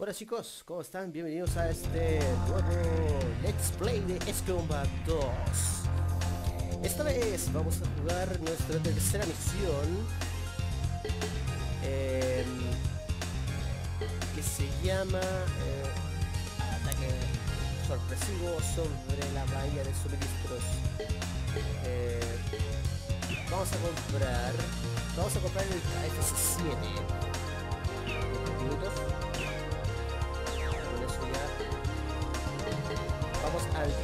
Hola chicos, ¿cómo están? Bienvenidos a este nuevo Let's Play de Ace Combat 2. Esta vez vamos a jugar nuestra tercera misión que se llama Ataque sorpresivo sobre la bahía de suministros. Vamos a comprar el KF-7 minutos. Con eso ya vamos al Q3.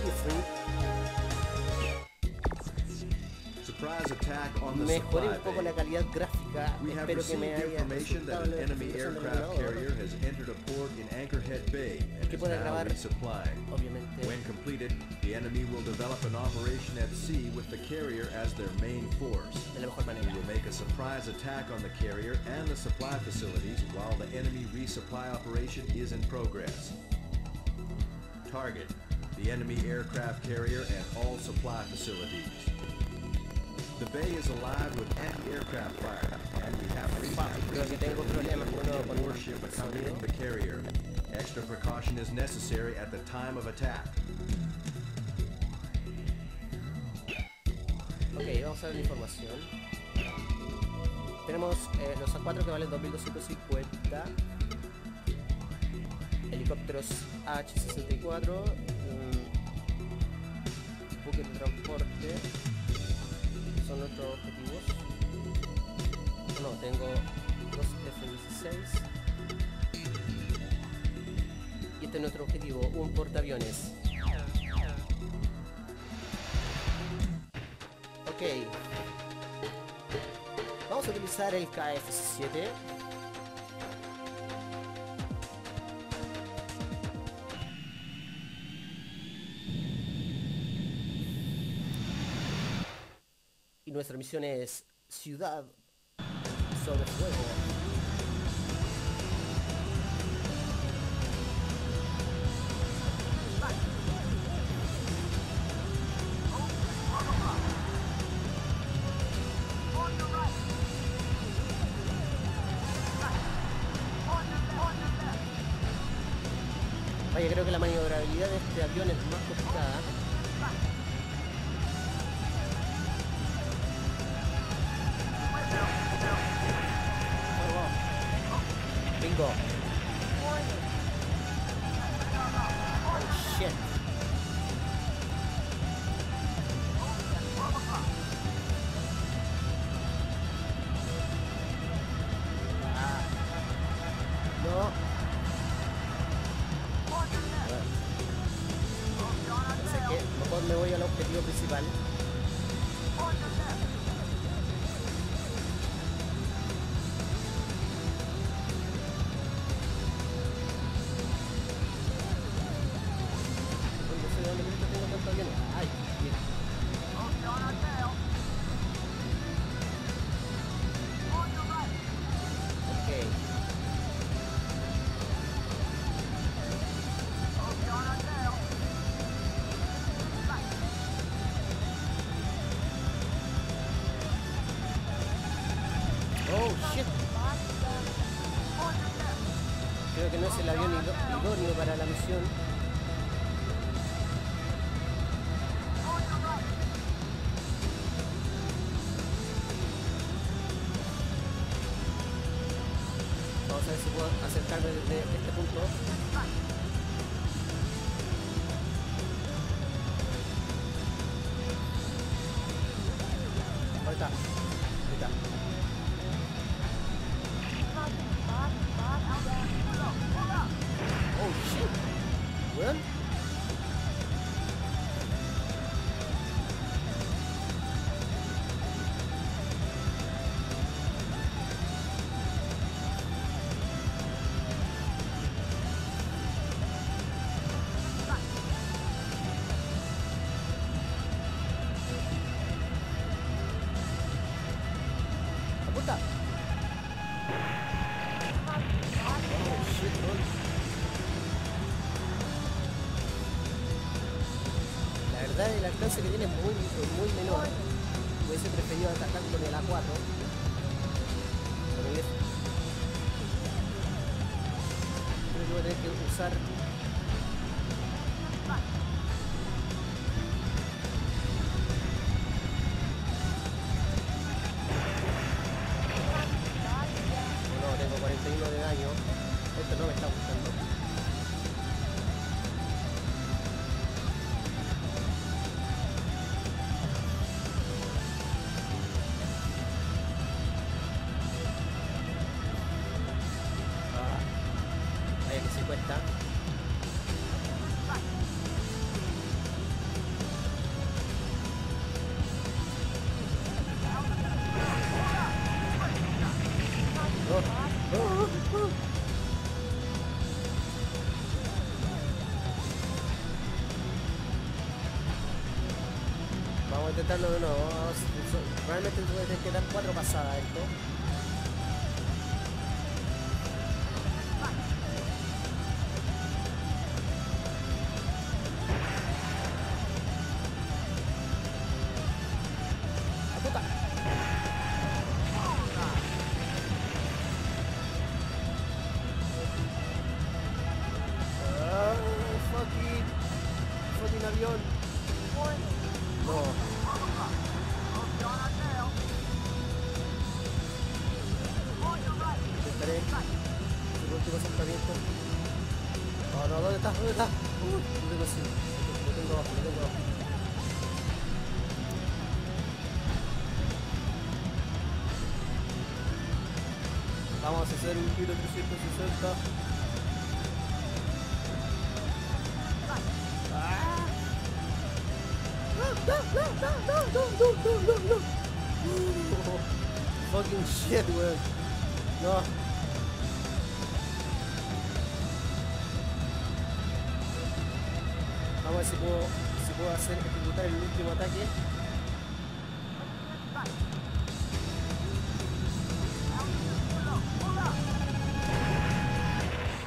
Mejoré un poco la calidad gráfica. Espero que me haya resultado la información del ordenador que pueda grabar, obviamente. When completed, the enemy will develop an operation at sea with the carrier as their main force. He will make a surprise attack on the carrier and the supply facilities while the enemy resupply operation is in progress. Target: the enemy aircraft carrier and all supply facilities. The bay is alive with anti-aircraft fire, and we have reason to ship accompanying the carrier. Extra precaution is necessary at the time of attack. Ok, vamos a ver la información. Tenemos los A4 que valen 2250, helicópteros H64, buques de transporte, son nuestros objetivos. No, tengo dos F-16. Y este es nuestro objetivo, un portaaviones. Ok, vamos a utilizar el KF-7. Y nuestra misión es Ciudad sobre Fuego. Vaya, creo que la maniobrabilidad de este avión es más complicada. Bingo. Oh, shit. Me voy al objetivo principal. ¿Dónde sé de dónde crees que tengo tanto avión? Ay, mira. Ok. Creo que no es el avión idóneo para la misión. Vamos a ver si puedo acercarme desde este punto. Ahí está. Ahí está. El alcance que tiene es muy menor. Hubiese preferido atacar con el A4. Pero puede usar. Bueno, tengo 41 de daño. Esto no me está gustando. Vamos a intentarlo de nuevo. Realmente tuve que dar 4 pasadas esto. ¿Dónde está? Lo tengo abajo. Vamos a hacer un giro 360. No. Fucking shit, weón. No. Vamos a ver si puedo hacer ejecutar el último ataque.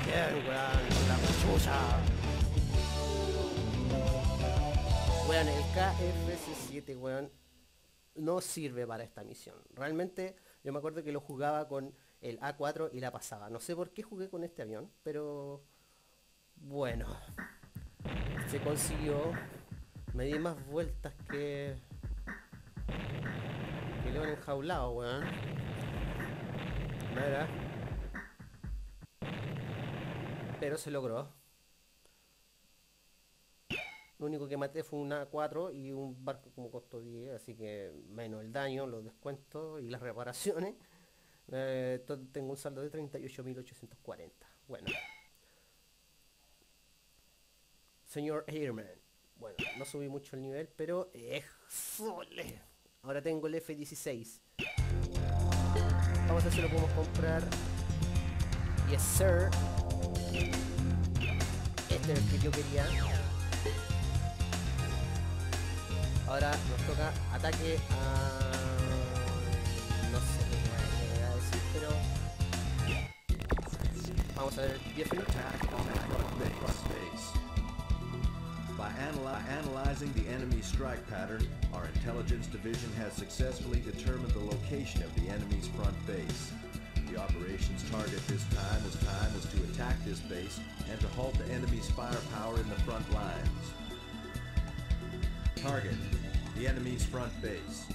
Bien, weón, la muchucha. Weón, el KF-7, weón, no sirve para esta misión. Realmente, yo me acuerdo que lo jugaba con el A4 y la pasaba. No sé por qué jugué con este avión, pero... bueno... se consiguió, me di más vueltas que león enjaulado, weón. Mira. Pero se logró. Lo único que maté fue una A4 y un barco como costó 10, así que menos el daño, los descuentos y las reparaciones. Tengo un saldo de 38.840. Bueno. Señor Airman, bueno, no subí mucho el nivel, pero ¡exole! Ahora tengo el F-16. Vamos a ver si lo podemos comprar. Yes, sir. Este es el que yo quería. Ahora nos toca ataque a... no sé qué me voy a decir, pero... vamos a ver el Jeff. By analyzing the enemy strike pattern, our intelligence division has successfully determined the location of the enemy's front base. The operation's target this time is to attack this base and to halt the enemy's firepower in the front lines. Target: the enemy's front base.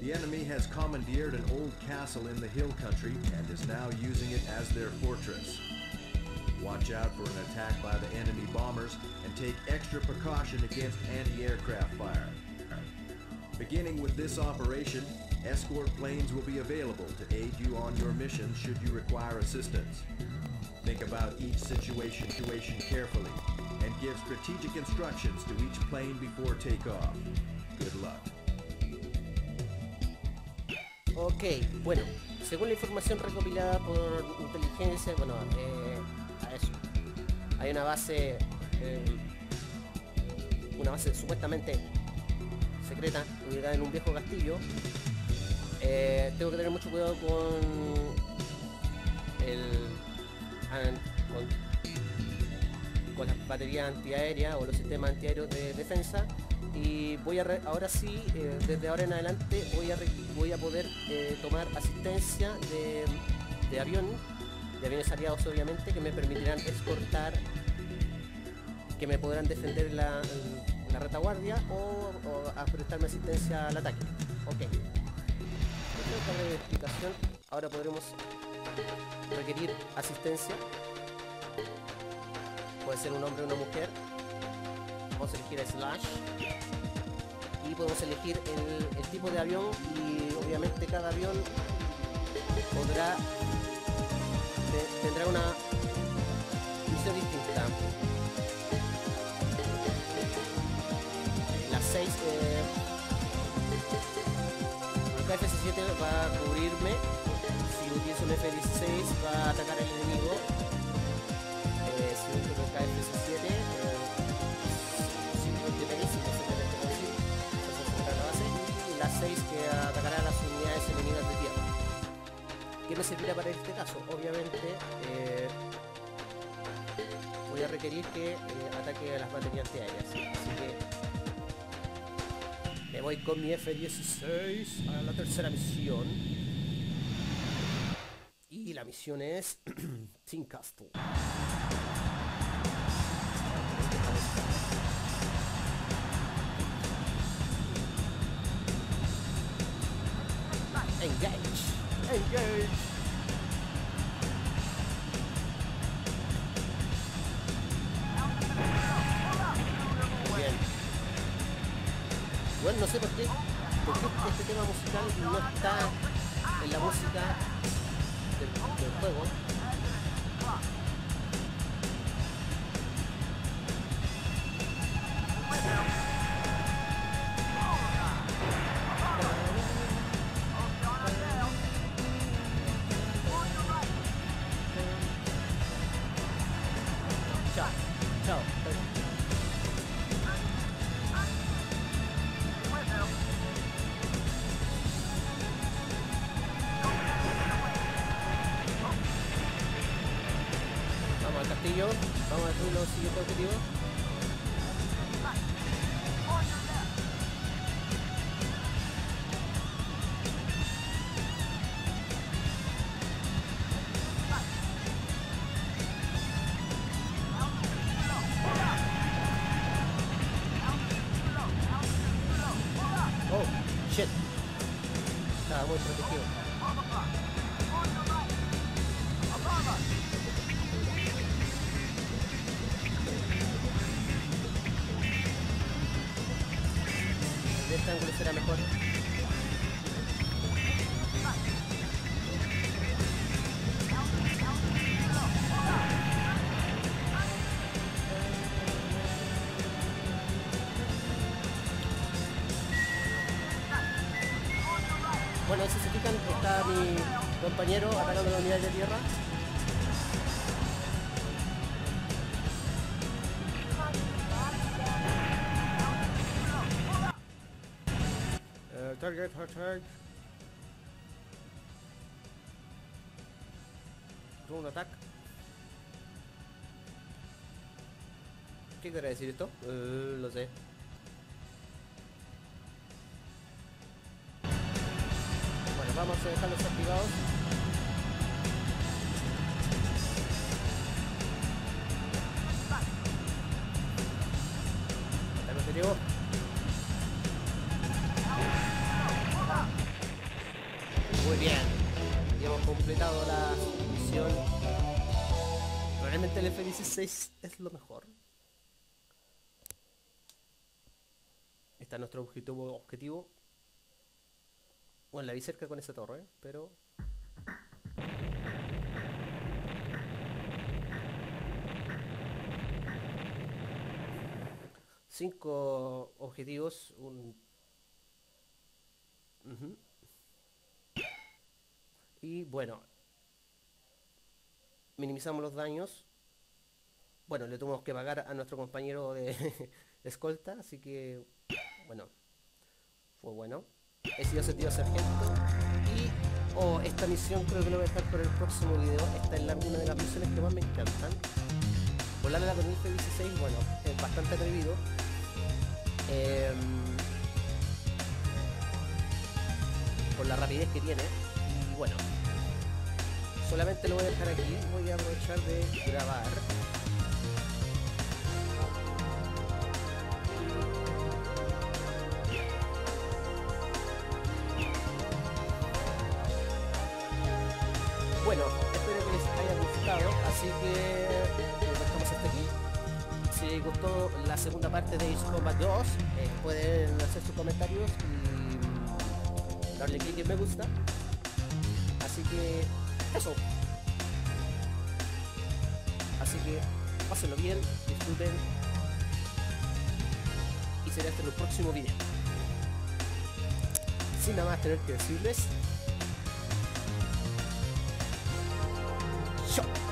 The enemy has commandeered an old castle in the hill country and is now using it as their fortress. Watch out for an attack by the enemy bombers and take extra precaution against anti-aircraft fire. Beginning with this operation, escort planes will be available to aid you on your mission should you require assistance. Think about each situation carefully and give strategic instructions to each plane before takeoff. Good luck. Okay, bueno, según la información recopilada por inteligencia, bueno, hay una base supuestamente secreta ubicada en un viejo castillo. Tengo que tener mucho cuidado con las baterías antiaéreas o los sistemas antiaéreos de defensa, y voy a desde ahora en adelante voy a poder tomar asistencia de avión de aviones aliados, obviamente, que me permitirán exportar, que me podrán defender la retaguardia o prestarme asistencia al ataque. Ok. Esta breve explicación. Ahora podremos requerir asistencia. Puede ser un hombre o una mujer. Vamos a elegir Slash. Y podemos elegir el tipo de avión, y obviamente cada avión tendrá una misión distinta. La 6, el KF-7 va a cubrirme. Si utilizo un F-16 va a atacar al enemigo. Si utilizo un KF-7 6 que atacará a las unidades enemigas de tierra. ¿Qué me servirá para este caso? Obviamente voy a requerir que ataque a las baterías antiaéreas. Así que me voy con mi F-16 a la tercera misión. Y la misión es Team Castle. Engage! Engage! Bien. Bueno, no sé por qué este tema musical no está en la música del juego. Vamos a hacer los siguientes objetivos. Oh, shit. Estaba muy protegido. Será mejor. Bueno, si se fijan, está mi compañero atacando la unidad de tierra. Target attack. Drone attack. ¿Qué quiere decir esto? Lo sé. Bueno, vamos a dejarlos activados. Ataque objetivo. Muy bien, y hemos completado la misión. Realmente el F-16 es lo mejor. Está es nuestro objetivo. Bueno, la vi cerca con esa torre, pero... Cinco objetivos, Y bueno, minimizamos los daños. Bueno, le tuvimos que pagar a nuestro compañero de escolta, así que bueno, fue bueno. He sido ascendido a sargento. Y esta misión creo que lo voy a dejar por el próximo video. Esta es una de las misiones que más me encantan. Volarla con el F-16, bueno, es bastante atrevido. Por la rapidez que tiene. Bueno, solamente lo voy a dejar aquí. Voy a aprovechar de grabar. Bueno, espero que les haya gustado, así que lo dejamos hasta aquí. Si les gustó la segunda parte de Ace Combat 2, pueden hacer sus comentarios y darle clic en me gusta. Así que eso. Así que pásenlo bien, disfruten y será hasta el próximo video. Sin nada más tener que decirles. Chao.